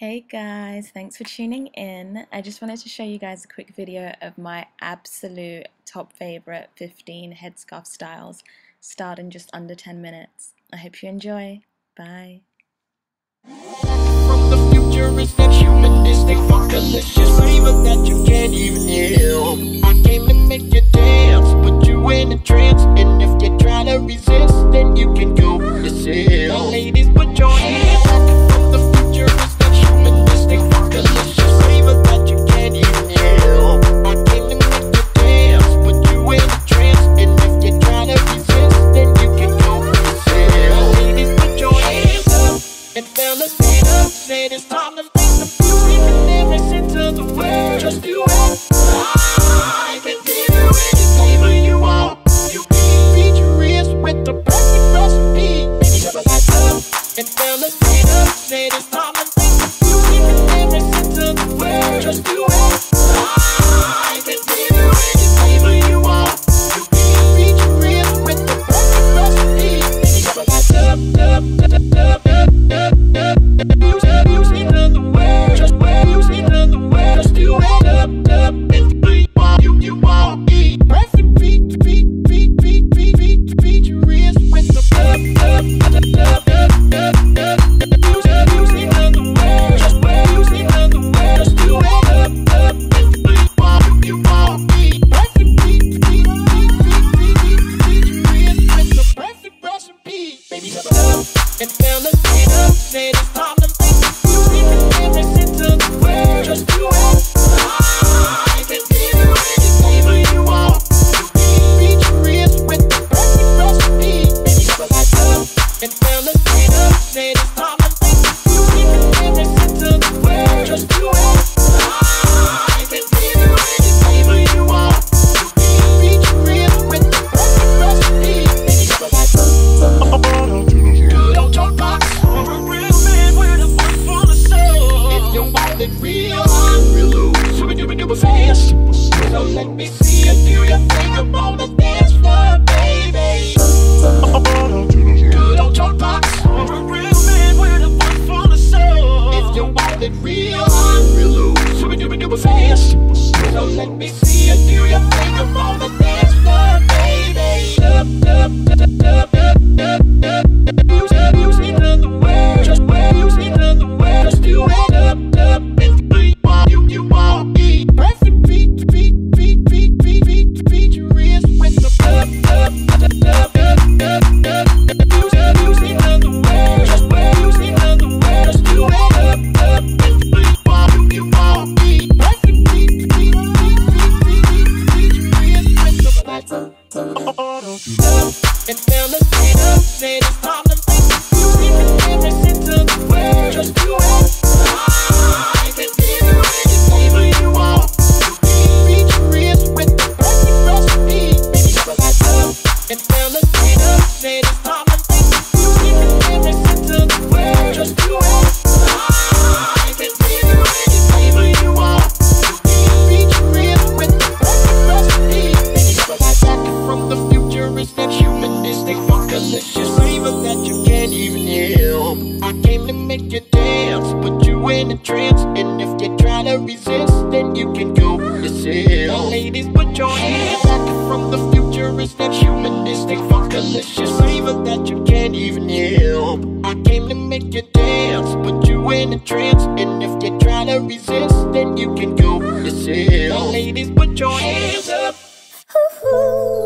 Hey guys, thanks for tuning in. I just wanted to show you guys a quick video of my absolute top favorite 15 headscarf styles, styled in just under 10 minutes. I hope you enjoy. Bye. From the futuristic, humanistic, fuckalicious flavor that you can't even heal. I came to make you dance, put you in a trance, and if you try to resist, then you can go yourself. Ladies, put your hands up. It's time to make the beauty in every sense of the word. Just do it. I can give you any flavor you want. You can feed your ears with the perfect recipe. Baby, shut the lights up and fellas, light up. Say it's time to make the beauty in every sense of the word. Just do it. I can give you any flavor you want. You can feed your ears with the perfect recipe. Baby, shut the lights up, and fellas, get up, say it's time to make the beauty in every sense of the word. Just do it. I can give you any flavor you want. You can feed your ears with the perfect recipe. Baby, shut the lights up and fellas, get up, say it's time to make the beauty in every sense of the word. Just do it. I can give you any flavor you want. You can feed your ears with the perfect recipe. Baby, shut the lights up. So let me see you do your thing up on the dance floor, baby. Good old jukebox, a real man with a voice full of soul. If you want it real, I'm real loose. Super duper fast. So let me see you do your thing up on the dance floor, baby. And fellas, get up, say it's time to make the beauty in every sense of the word. Just do it. I can give you any flavor you want. You can feed your ears with the perfect recipe. Baby, shut the lights up and fellas, get up, say it's time to make the beauty in every sense of the word. Just do it. I can give you any flavor you want. You can feed your ears with the perfect recipe. Baby, shut the lights up. From the futuristic, humanistic, fuckalicious flavor that you can't even heal. I came to make you dance, put you in a trance, and if you try to resist, then you can go yourself. Ladies, put your hands up. From the futuristic, humanistic, fuckalicious flavor that you can't even heal. I came to make you dance, put you in a trance, and if you try to resist, then you can go yourself. Ladies, put your hands up.